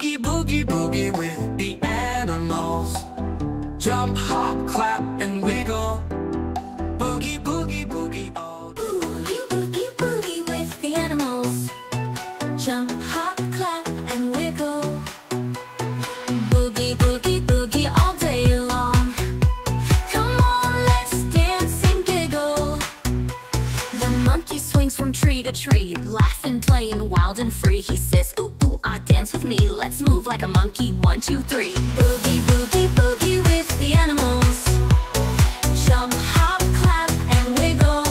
Boogie, boogie, boogie with the animals. Jump, hop, clap, and wiggle. Boogie, boogie, boogie all day. Boogie, boogie, boogie with the animals. Jump, hop, clap, and wiggle. Boogie, boogie, boogie all day long. Come on, let's dance and giggle. The monkey swings from tree to tree, laughing, playing, wild and free. He says, ooh, ooh, ah, dance with me. Let's move like a monkey, 1, 2, 3. Boogie, boogie, boogie with the animals. Jump, hop, clap, and wiggle.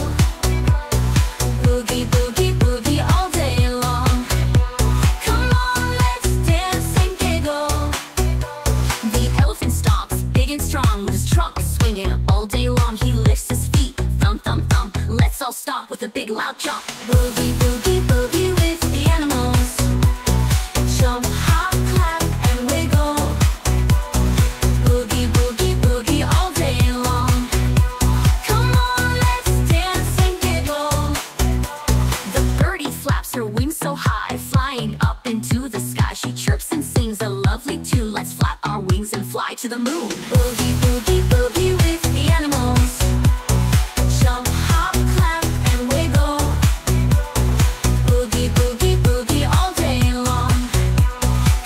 Boogie, boogie, boogie all day long. Come on, let's dance and giggle. The elephant stomps, big and strong, with his trunk swinging all day long. He lifts his feet, thump, thump, thump. Let's all stomp with a big loud jump. Boogie, boogie, boogie with the animals. Jump, hop, clap, and wiggle. Boogie, boogie, boogie all day long. Come on, let's dance and giggle. The birdie flaps her wings so high, flying up into the sky. She chirps and sings a lovely tune. Let's flap our wings and fly to the moon. Boogie, boogie, boogie with the animals. Jump, hop, clap, and wiggle. Boogie, boogie, boogie all day long.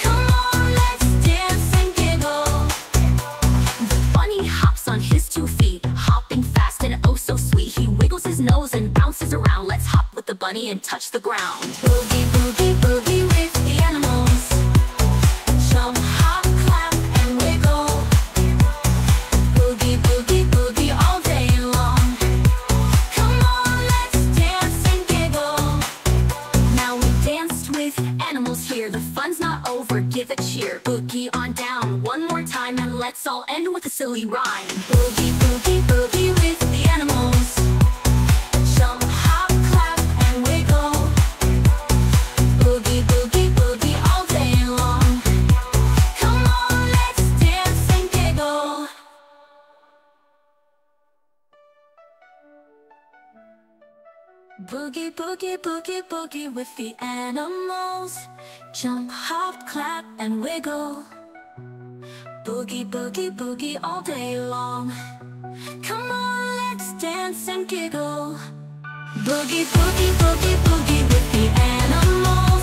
Come on, let's dance and giggle. The bunny hops on his 2 feet, hopping fast and oh so sweet. He wiggles his nose and bounces around. Let's hop with the bunny and touch the ground. Boogie, boogie, boogie with the animals. Jump, hop, clap, and wiggle. Boogie, boogie, boogie all day long. Come on, let's dance and giggle. Now we danced with animals here. The fun's not over, give a cheer. Boogie on down, one more time, and let's all end with a silly rhyme. Boogie, boogie, boogie with the animals. Jump, hop, clap, and wiggle. Boogie, boogie, boogie all day long. Come on, let's dance and giggle. Boogie, boogie, boogie, boogie with the animals. Jump, hop, clap, and wiggle. Boogie, boogie, boogie all day long. Come on, let's dance and giggle. Boogie, boogie, boogie, boogie with the animals.